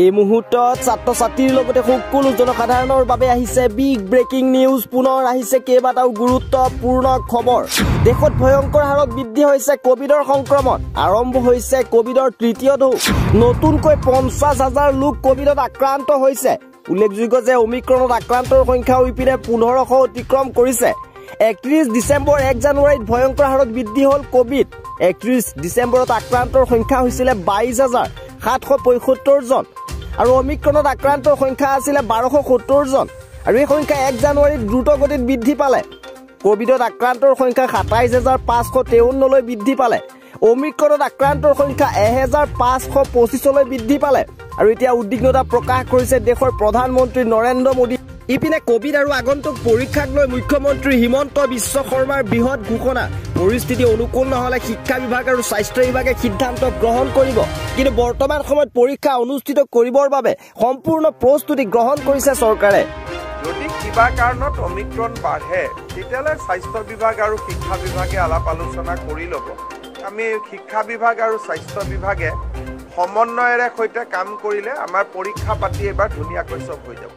এই মুহূৰ্তত ছাত্ৰ ছাত্ৰীৰ লগতে সকলো জনসাধাৰণৰ বাবে আহিছে বিগ ব্ৰেকিং নিউজ। পুনৰ আহিছে কেইবাটাও গুৰুত্বপূৰ্ণ খবৰ। দেশত ভয়ংকৰ হাৰত বৃদ্ধি হৈছে কোভিডৰ সংক্ৰমণ। আৰম্ভ হৈছে কোভিডৰ তৃতীয় ঢৌ। নতুনকৈ 50,000 লোক কোভিডত আক্ৰান্ত হৈছে। উল্লেখযোগ্য যে অমিক্ৰনত আক্ৰান্তৰ সংখ্যা ইপিনে 1500 অতিক্ৰম কৰিছে। 31 ডিসেম্বৰ 1 জানুৱাৰীত ভয়ংকৰ হাৰত বৃদ্ধি হ'ল কোভিড। 31 ডিসেম্বৰত আক্ৰান্তৰ সংখ্যা হৈছিল 22,775 জন আৰু অমিক্ৰনত আক্ৰান্তৰ সংখ্যা আছিল 1270 জন আৰু এই সংখ্যা 1 জানুৱাৰীত দ্ৰুত গতিত বৃদ্ধি পালে। কোভিডত আক্ৰান্তৰ সংখ্যা 27,553 বৃদ্ধি পালে। অমিক্ৰনত আক্ৰান্তৰ সংখ্যা 1,525 বৃদ্ধি পালে আৰু এতিয়া উদ্বিগ্নতা প্ৰকাশ কৰিছে দেশৰ প্ৰধানমন্ত্ৰী নৰেন্দ্ৰ মোদী। ইপিনে কোভিড আৰু আগন্তুক পৰীক্ষাক লৈ মুখ্যমন্ত্ৰী হিমন্ত বিশ্ব শৰ্মাৰ বৃহৎ ঘোষণা। পৰিস্থিতি অনুকূল নহ'লে শিক্ষা বিভাগ আৰু স্বাস্থ্য বিভাগে সিদ্ধান্ত গ্ৰহণ কৰিব, কিন্তু বৰ্তমান সময়ত পৰীক্ষা অনুষ্ঠিত কৰিবৰ বাবে সম্পূৰ্ণ প্ৰস্তুতি গ্ৰহণ কৰিছে চৰকাৰে। যদি কিবা কাৰণত অমিক্ৰণ বাঢ়ে তেতিয়ালে স্বাস্থ্য বিভাগ আৰু শিক্ষা বিভাগে আলাপ আলোচনা কৰি ল'ব। আমি শিক্ষা বিভাগ আৰু স্বাস্থ্য বিভাগে সমন্বয়েৰে সৈতে কাম কৰিলে আমাৰ পৰীক্ষা পাতি এবাৰ ধুনীয়াকৈ চব হৈ যাব।